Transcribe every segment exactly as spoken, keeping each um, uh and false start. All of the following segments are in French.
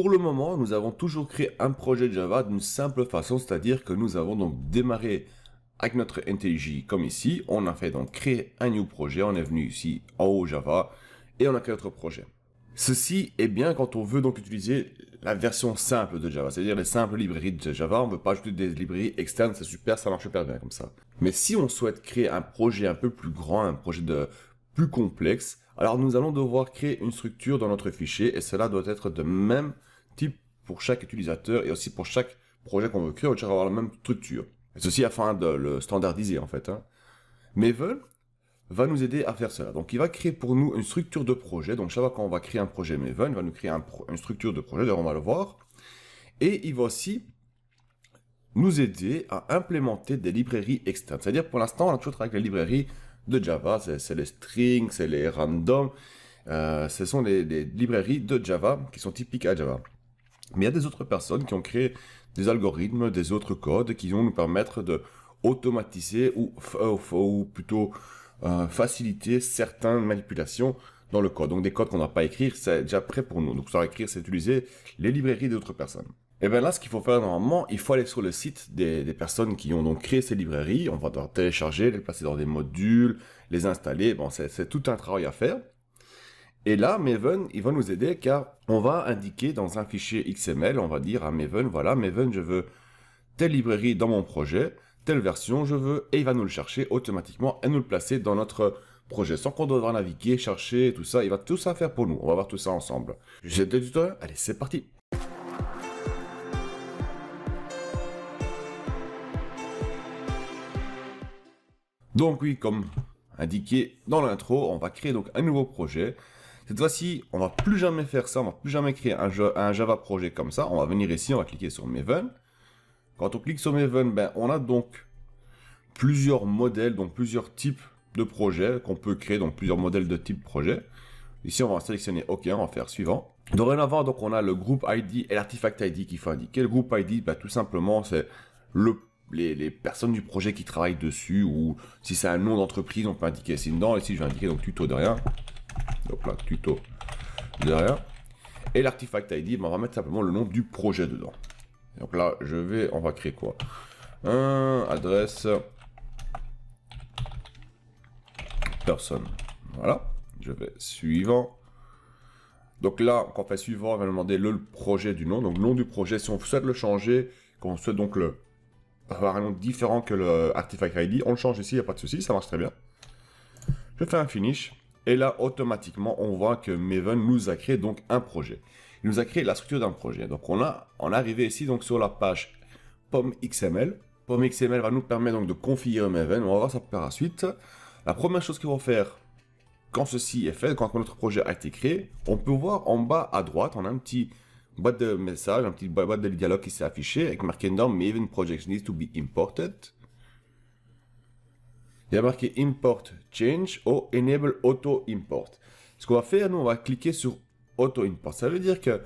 Pour le moment, nous avons toujours créé un projet Java d'une simple façon, c'est-à-dire que nous avons donc démarré avec notre IntelliJ comme ici. On a fait donc créer un new projet, on est venu ici en haut Java et on a créé notre projet. Ceci est bien quand on veut donc utiliser la version simple de Java, c'est-à-dire les simples librairies de Java. On ne veut pas ajouter des librairies externes, c'est super, ça marche super bien comme ça. Mais si on souhaite créer un projet un peu plus grand, un projet de plus complexe, alors nous allons devoir créer une structure dans notre fichier et cela doit être de même type pour chaque utilisateur et aussi pour chaque projet qu'on veut créer, on doit avoir la même structure. Et ceci afin de le standardiser en fait. Hein. Maven va nous aider à faire cela. Donc il va créer pour nous une structure de projet. Donc chaque fois qu'on va créer un projet Maven, il va nous créer un pro une structure de projet, d'ailleurs on va le voir. Et il va aussi nous aider à implémenter des librairies externes. C'est-à-dire pour l'instant, on a toujours travaillé avec les librairies de Java, c'est les strings, c'est les randoms, euh, ce sont les, les librairies de Java qui sont typiques à Java. Mais il y a des autres personnes qui ont créé des algorithmes, des autres codes qui vont nous permettre de automatiser ou, ou, ou plutôt euh, faciliter certaines manipulations dans le code. Donc des codes qu'on n'a pas à écrire, c'est déjà prêt pour nous. Donc ça va écrire, c'est utiliser les librairies d'autres personnes. Et bien là, ce qu'il faut faire normalement, il faut aller sur le site des, des personnes qui ont donc créé ces librairies. On va devoir télécharger, les placer dans des modules, les installer. Bon, c'est tout un travail à faire. Et là, Maven, il va nous aider car on va indiquer dans un fichier X M L, on va dire à Maven, voilà, Maven, je veux telle librairie dans mon projet, telle version, je veux, et il va nous le chercher automatiquement et nous le placer dans notre projet, sans qu'on doive naviguer, chercher, tout ça. Il va tout ça faire pour nous. On va voir tout ça ensemble. C'était le tutoriel. Allez, c'est parti. Donc oui, comme indiqué dans l'intro, on va créer donc un nouveau projet. Cette fois-ci, on ne va plus jamais faire ça, on ne va plus jamais créer un, jeu, un Java projet comme ça. On va venir ici, on va cliquer sur Maven. Quand on clique sur Maven, ben, on a donc plusieurs modèles, donc plusieurs types de projets qu'on peut créer, donc plusieurs modèles de type projet. Ici, on va sélectionner OK, on va faire suivant. Dorénavant, donc, on a le groupe I D et l'artefact I D qu'il faut indiquer. Le groupe I D, ben, tout simplement, c'est le Les, les personnes du projet qui travaillent dessus, ou si c'est un nom d'entreprise, on peut indiquer ici dedans. Ici, je vais indiquer donc Tuto De Rien. Donc là, Tuto De Rien. Et l'artefact I D, ben, on va mettre simplement le nom du projet dedans. Donc là, je vais, on va créer quoi? Un adresse personne. Voilà. Je vais suivant. Donc là, quand on fait suivant, on va demander le projet du nom. Donc nom du projet, si on souhaite le changer, qu'on souhaite donc le avoir un nom différent que le Artifact I D, on le change ici, il n'y a pas de souci, ça marche très bien. Je fais un finish, et là, automatiquement, on voit que Maven nous a créé donc un projet. Il nous a créé la structure d'un projet. Donc, on a, on est arrivé ici donc sur la page P O M X M L. P O M X M L va nous permettre donc de configurer Maven. On va voir ça par la suite. La première chose qu'il faut faire, quand ceci est fait, quand notre projet a été créé, on peut voir en bas à droite, on a un petit boîte de message, un petit boîte de dialogue qui s'est affichée avec marqué dedans Maven Project needs to be imported. Il y a marqué Import Change ou Enable Auto Import. Ce qu'on va faire, nous on va cliquer sur Auto Import. Ça veut dire que,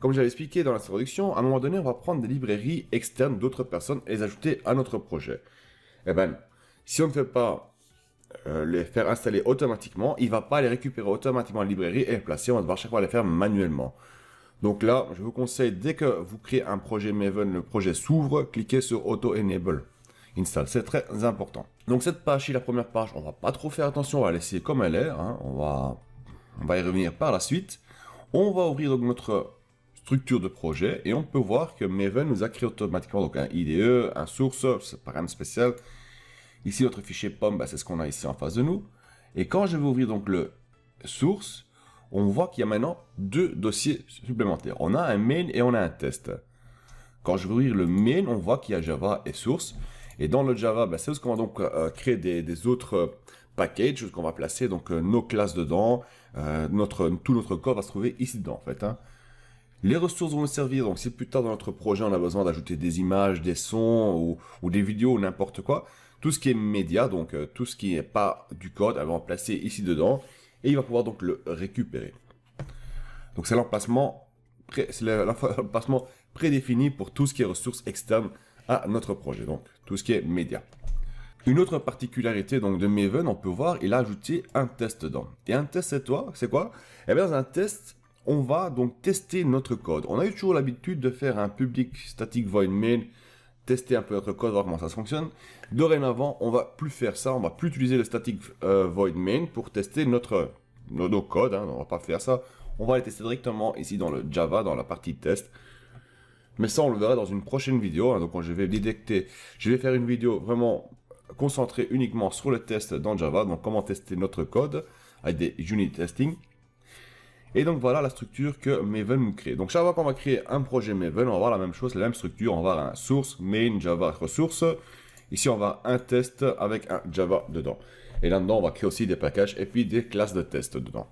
comme j'avais expliqué dans l'introduction, à un moment donné on va prendre des librairies externes d'autres personnes et les ajouter à notre projet. Et ben, si on ne fait pas euh, les faire installer automatiquement, il ne va pas les récupérer automatiquement les librairies et les placer. On va devoir chaque fois les faire manuellement. Donc là, je vous conseille, dès que vous créez un projet Maven, le projet s'ouvre, cliquez sur Auto Enable Install. C'est très important. Donc cette page, la première page, on va pas trop faire attention, on va laisser comme elle est. Hein. On va, on va y revenir par la suite. On va ouvrir donc notre structure de projet et on peut voir que Maven nous a créé automatiquement donc un I D E, un source, c'est pas rien spécial. Ici notre fichier P O M, ben, c'est ce qu'on a ici en face de nous. Et quand je vais ouvrir donc le source, on voit qu'il y a maintenant deux dossiers supplémentaires. On a un main et on a un test. Quand je vais ouvrir le main, on voit qu'il y a Java et source. Et dans le Java, ben, c'est ce qu'on va donc euh, créer des, des autres euh, packages, ce qu'on va placer donc euh, nos classes dedans. Euh, notre, tout notre code va se trouver ici dedans en fait. Hein. Les ressources vont nous servir. Donc si plus tard dans notre projet, on a besoin d'ajouter des images, des sons ou, ou des vidéos ou n'importe quoi. Tout ce qui est média, donc euh, tout ce qui n'est pas du code, on va en placer ici dedans. Et il va pouvoir donc le récupérer. Donc c'est l'emplacement pré, prédéfini pour tout ce qui est ressources externes à notre projet, donc tout ce qui est média. Une autre particularité donc de Maven, on peut voir, il a ajouté un test dedans. Et un test, c'est quoi? C'est quoi? Eh bien dans un test, on va donc tester notre code. On a eu toujours l'habitude de faire un public static void main, tester un peu notre code, voir comment ça fonctionne. Dorénavant, on va plus faire ça, on va plus utiliser le static euh, void main pour tester notre, nos, nos codes, hein, on va pas faire ça. On va les tester directement ici dans le Java, dans la partie test. Mais ça, on le verra dans une prochaine vidéo. Hein. Donc, je vais détecter, je vais faire une vidéo vraiment concentrée uniquement sur le test dans Java. Donc, comment tester notre code avec des unit testing. Et donc, voilà la structure que Maven nous crée. Donc, chaque fois qu'on va créer un projet Maven, on va avoir la même chose, la même structure. On va avoir un source, main, Java, ressource. Ici, on va avoir un test avec un Java dedans. Et là-dedans, on va créer aussi des packages et puis des classes de test dedans.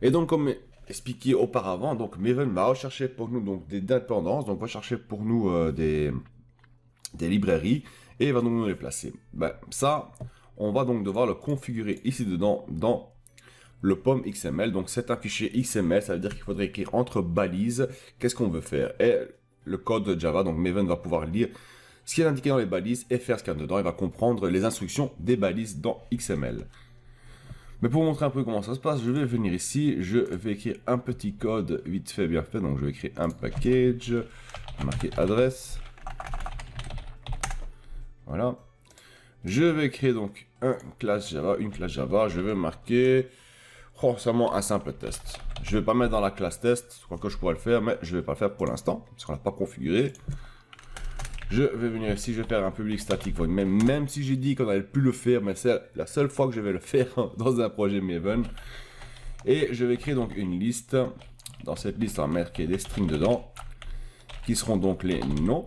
Et donc, comme expliqué auparavant, donc Maven va rechercher pour nous donc des dépendances, donc va chercher pour nous euh, des, des librairies et va donc nous les placer. Ben, ça, on va donc devoir le configurer ici dedans dans le P O M X M L. Donc c'est un fichier X M L, ça veut dire qu'il faudrait écrire entre balises qu'est-ce qu'on veut faire et le code de Java. Donc Maven va pouvoir lire ce qui est indiqué dans les balises et faire ce qu'il y a dedans. Il va comprendre les instructions des balises dans X M L. Mais pour vous montrer un peu comment ça se passe, je vais venir ici, je vais écrire un petit code vite fait, bien fait. Donc je vais écrire un package, marquer adresse. Voilà. Je vais créer donc un classe Java, une classe Java. Je vais marquer forcément un simple test. Je ne vais pas mettre dans la classe test, quoique je pourrais le faire, mais je ne vais pas le faire pour l'instant, parce qu'on ne l'a pas configuré. Je vais venir ici, je vais faire un public static void main, même, même si j'ai dit qu'on n'allait plus le faire, mais c'est la seule fois que je vais le faire dans un projet Maven. Et je vais créer donc une liste. Dans cette liste, on va marquer des strings dedans, qui seront donc les noms,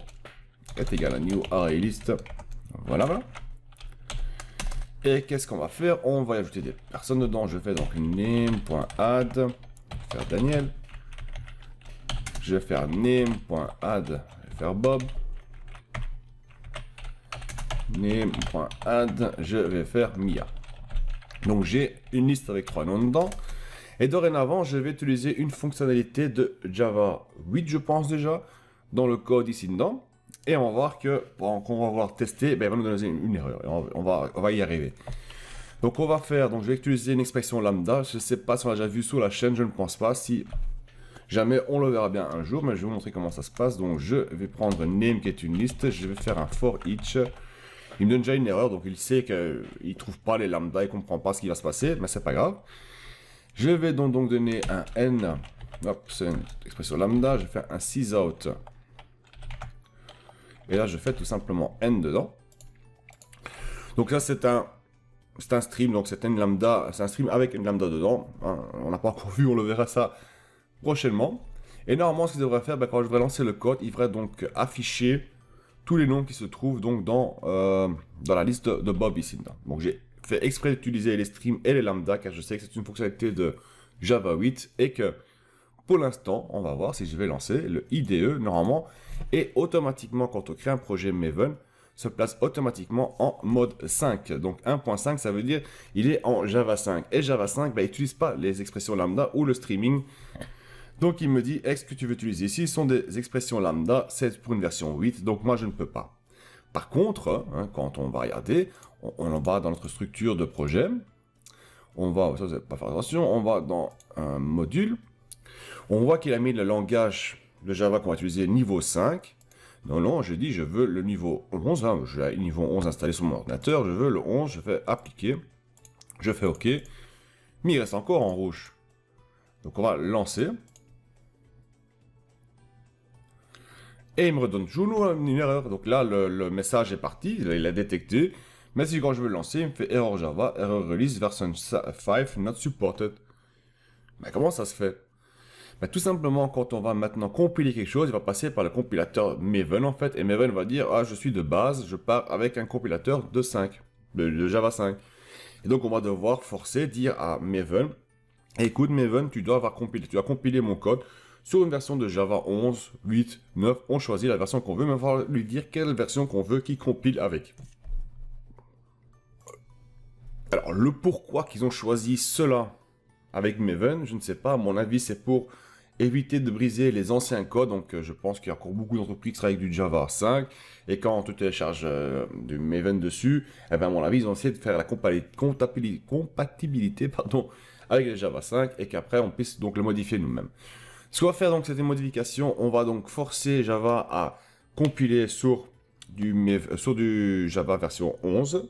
est égal à new ArrayList. Voilà, voilà. Et qu'est-ce qu'on va faire? On va y ajouter des personnes dedans. Je fais donc name.add, je vais faire Daniel. Je vais faire name.add, je vais faire Bob. Name.add, je vais faire Mia. Donc j'ai une liste avec trois noms dedans. Et dorénavant, je vais utiliser une fonctionnalité de Java huit, je pense déjà, dans le code ici dedans. Et on va voir que, bon, qu'on va voir tester, ben, elle va nous donner une, une erreur. On va, on va y arriver. Donc on va faire, donc je vais utiliser une expression lambda. Je ne sais pas si on l'a déjà vu sur la chaîne, je ne pense pas. Si jamais on le verra bien un jour, mais je vais vous montrer comment ça se passe. Donc je vais prendre name qui est une liste. Je vais faire un for each. Il me donne déjà une erreur, donc il sait qu'il ne trouve pas les lambdas, il ne comprend pas ce qui va se passer, mais c'est pas grave. Je vais donc, donc donner un n, hop, c'est une expression lambda, je vais faire un sysout. Et là, je fais tout simplement n dedans. Donc là, c'est un, un stream, donc c'est une lambda, c'est un stream avec une lambda dedans. Hein, on n'a pas encore vu, on le verra ça prochainement. Et normalement, ce qu'il devrait faire, ben, quand je devrais lancer le code, il devrait donc afficher tous les noms qui se trouvent donc dans, euh, dans la liste de Bob ici dedans. Donc j'ai fait exprès d'utiliser les streams et les lambdas car je sais que c'est une fonctionnalité de Java huit et que pour l'instant, on va voir si je vais lancer le I D E normalement et automatiquement quand on crée un projet Maven, se place automatiquement en mode cinq. Donc un point cinq, ça veut dire il est en Java cinq et Java cinq, bah, il n'utilise pas les expressions lambda ou le streaming. Donc il me dit, est-ce que tu veux utiliser ici, ce sont des expressions lambda, c'est pour une version huit, donc moi je ne peux pas. Par contre, hein, quand on va regarder, on, on va dans notre structure de projet, on va, ça vous n'allez pas faire attention, on va dans un module, on voit qu'il a mis le langage de Java qu'on va utiliser niveau cinq. Non, non, je dis, je veux le niveau onze, hein, j'ai le niveau onze installé sur mon ordinateur, je veux le onze, je fais appliquer, je fais OK, mais il reste encore en rouge. Donc on va lancer. Et il me redonne toujours une erreur. Donc là, le, le message est parti, il a détecté. Mais si quand je veux le lancer, il me fait erreur Java, error release version cinq not supported. Mais comment ça se fait? Mais tout simplement, quand on va maintenant compiler quelque chose, il va passer par le compilateur Maven en fait. Et Maven va dire, ah, je suis de base, je pars avec un compilateur de cinq, de, de Java cinq. Et donc on va devoir forcer, dire à Maven, écoute Maven, tu dois avoir compilé, tu as compilé mon code. Sur une version de Java onze, huit, neuf, on choisit la version qu'on veut, mais il va falloir lui dire quelle version qu'on veut qui compile avec. Alors, le pourquoi qu'ils ont choisi cela avec Maven, je ne sais pas. À mon avis, c'est pour éviter de briser les anciens codes. Donc, je pense qu'il y a encore beaucoup d'entreprises qui travaillent avec du Java cinq. Et quand tu télécharges euh, du Maven dessus, eh bien, à mon avis, ils ont essayé de faire la compatibilité pardon, avec les Java cinq et qu'après on puisse donc le modifier nous-mêmes. Ce qu'on va faire donc cette modification, on va donc forcer Java à compiler sur du, sur du Java version onze.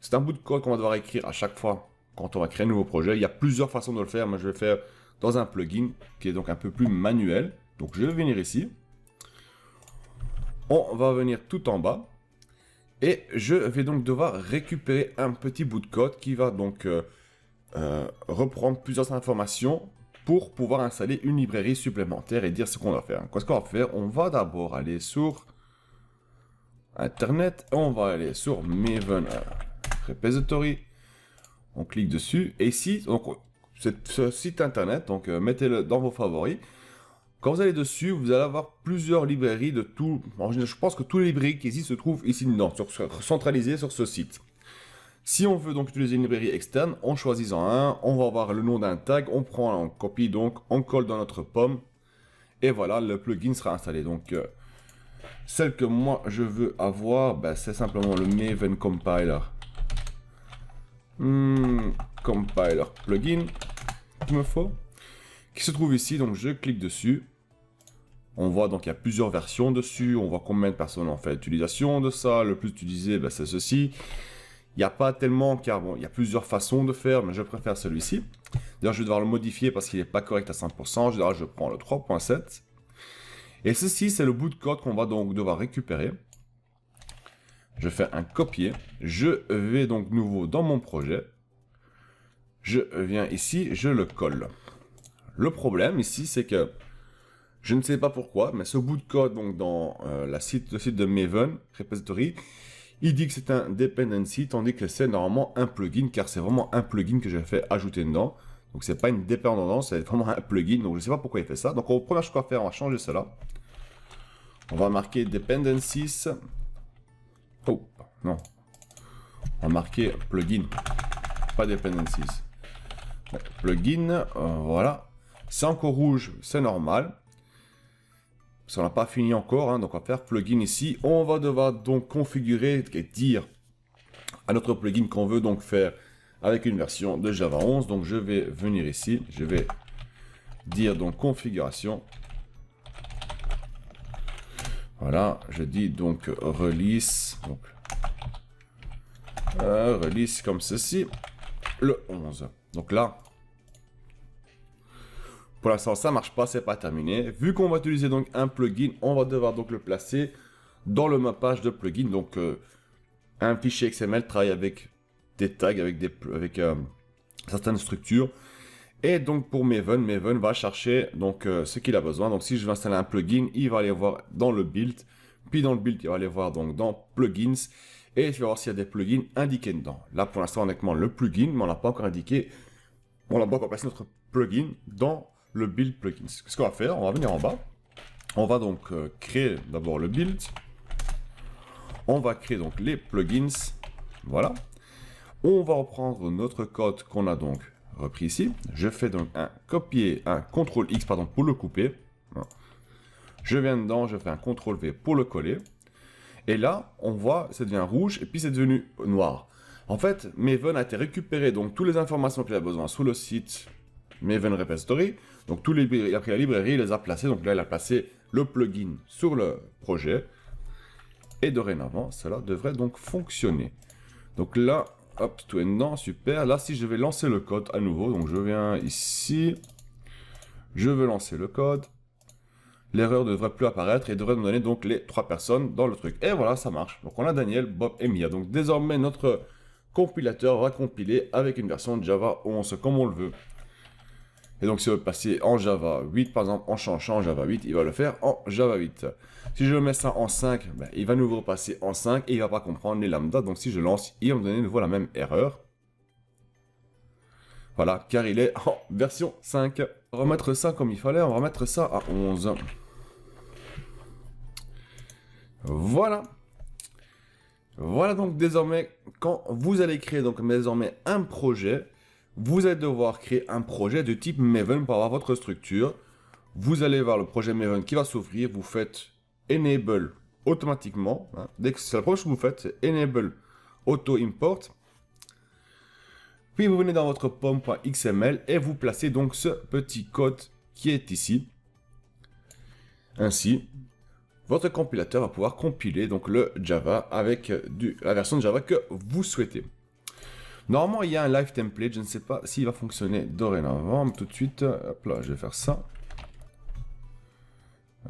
C'est un bout de code qu'on va devoir écrire à chaque fois quand on va créer un nouveau projet. Il y a plusieurs façons de le faire, moi je vais le faire dans un plugin qui est donc un peu plus manuel. Donc je vais venir ici, on va venir tout en bas et je vais donc devoir récupérer un petit bout de code qui va donc euh, euh, reprendre plusieurs informations pour pouvoir installer une librairie supplémentaire et dire ce qu'on va faire. Qu'est-ce qu'on va faire? On va d'abord aller sur Internet, on va aller sur Maven Repository, on clique dessus et ici, donc, ce site Internet, donc euh, mettez-le dans vos favoris. Quand vous allez dessus, vous allez avoir plusieurs librairies de tout. Je pense que toutes les librairies qui existent se trouvent ici dedans, sur, sur, centralisées sur ce site. Si on veut donc utiliser une librairie externe, en choisissant un, on va avoir le nom d'un tag, on prend, on copie donc, on colle dans notre P O M. Et voilà, le plugin sera installé. Donc, euh, celle que moi je veux avoir, ben, c'est simplement le Maven Compiler. Hmm, compiler plugin qu'il me faut, qui se trouve ici. Donc je clique dessus. On voit donc il y a plusieurs versions dessus, on voit combien de personnes ont fait l'utilisation de ça, le plus utilisé ben, c'est ceci. Il n'y a pas tellement car bon, il y a plusieurs façons de faire, mais je préfère celui-ci. D'ailleurs je vais devoir le modifier parce qu'il n'est pas correct à cent pour cent, je, dirais, je prends le trois point sept. Et ceci c'est le bout de code qu'on va donc devoir récupérer. Je fais un copier, je vais donc nouveau dans mon projet. Je viens ici, je le colle. Le problème ici c'est que je ne sais pas pourquoi, mais ce bout de code donc dans euh, la site, le site de Maven Repository, il dit que c'est un dependency, tandis que c'est normalement un plugin, car c'est vraiment un plugin que j'ai fait ajouter dedans. Donc c'est pas une dépendance, c'est vraiment un plugin, donc je ne sais pas pourquoi il fait ça. Donc première chose qu'on va faire, on va changer cela. On va marquer dependencies. Oh non, on va marquer plugin, pas dependencies. Bon, plugin, euh, voilà. C'est encore rouge, c'est normal. Parce qu'on n'a pas fini encore, hein, donc on va faire plugin ici. On va devoir donc configurer et dire à notre plugin qu'on veut donc faire avec une version de Java onze. Donc je vais venir ici, je vais dire donc configuration. Voilà, je dis donc release, donc, euh, release comme ceci, le onze. Donc là, pour l'instant, ça ne marche pas, c'est pas terminé. Vu qu'on va utiliser donc un plugin, on va devoir donc le placer dans le mappage de plugin. Donc, euh, un fichier X M L travaille avec des tags, avec, des, avec euh, certaines structures. Et donc, pour Maven, Maven va chercher donc, euh, ce qu'il a besoin. Donc, si je vais installer un plugin, il va aller voir dans le build. Puis, dans le build, il va aller voir donc dans plugins. Et il va voir s'il y a des plugins indiqués dedans. Là, pour l'instant, honnêtement, le plugin, mais on n'a pas encore indiqué. On n'a pas encore placé notre plugin dans le build plugins. Ce qu'on va faire, on va venir en bas, on va donc euh, créer d'abord le build, on va créer donc les plugins, voilà, on va reprendre notre code qu'on a donc repris ici, je fais donc un copier, un contrôle X pardon pour le couper, je viens dedans, je fais un contrôle V pour le coller, et là on voit ça devient rouge et puis c'est devenu noir. En fait Maven a été récupéré donc toutes les informations qu'il a besoin sur le site Maven Repository, donc tous les il a pris la librairie, il les a placés, donc là il a placé le plugin sur le projet et dorénavant cela devrait donc fonctionner. Donc là, hop, tout est dedans, super. Là si je vais lancer le code à nouveau, donc je viens ici, je veux lancer le code, l'erreur ne devrait plus apparaître et devrait nous donner donc les trois personnes dans le truc. Et voilà, ça marche. Donc on a Daniel, Bob et Mia. Donc désormais notre compilateur va compiler avec une version de Java onze comme on le veut. Et donc si on veut passer en Java huit, par exemple, en changeant en Java huit, il va le faire en Java huit. Si je mets ça en cinq, ben, il va nous repasser en cinq et il ne va pas comprendre les lambdas. Donc si je lance, il va me donner de nouveau la même erreur. Voilà, car il est en version cinq. On va remettre ça comme il fallait, on va remettre ça à onze. Voilà. Voilà donc désormais, quand vous allez créer donc désormais un projet, vous allez devoir créer un projet de type Maven pour avoir votre structure. Vous allez voir le projet Maven qui va s'ouvrir. Vous faites Enable automatiquement. Dès que c'est la première chose que vous faites, c'est Enable Auto Import. Puis vous venez dans votre P O M point X M L et vous placez donc ce petit code qui est ici. Ainsi, votre compilateur va pouvoir compiler donc le Java avec du, la version de Java que vous souhaitez. Normalement, il y a un live template. Je ne sais pas s'il va fonctionner dorénavant. Mais tout de suite, hop là, je vais faire ça.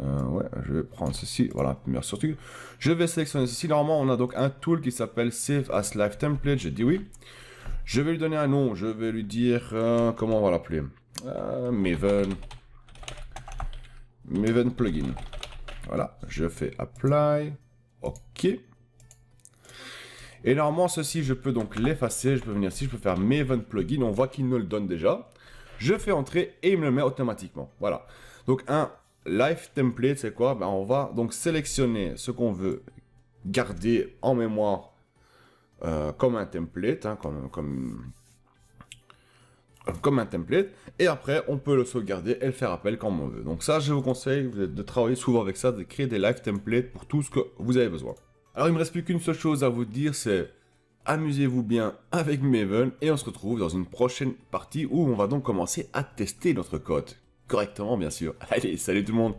Euh, ouais, je vais prendre ceci. Voilà, première sortie. Je vais sélectionner ceci. Normalement, on a donc un tool qui s'appelle Save as Live Template. Je dis oui. Je vais lui donner un nom. Je vais lui dire euh, comment on va l'appeler. Euh, Maven. Maven plugin. Voilà, je fais apply. OK. Et normalement, ceci, je peux donc l'effacer. Je peux venir ici, je peux faire Maven plugin. On voit qu'il nous le donne déjà. Je fais entrer et il me le met automatiquement. Voilà. Donc, un live template, c'est quoi? Ben, on va donc sélectionner ce qu'on veut garder en mémoire euh, comme un template. Hein, comme, comme, comme un template. Et après, on peut le sauvegarder et le faire appel quand on veut. Donc, ça, je vous conseille de travailler souvent avec ça, de créer des live templates pour tout ce que vous avez besoin. Alors, il ne me reste plus qu'une seule chose à vous dire, c'est amusez-vous bien avec Maven et on se retrouve dans une prochaine partie où on va donc commencer à tester notre code correctement, bien sûr. Allez, salut tout le monde!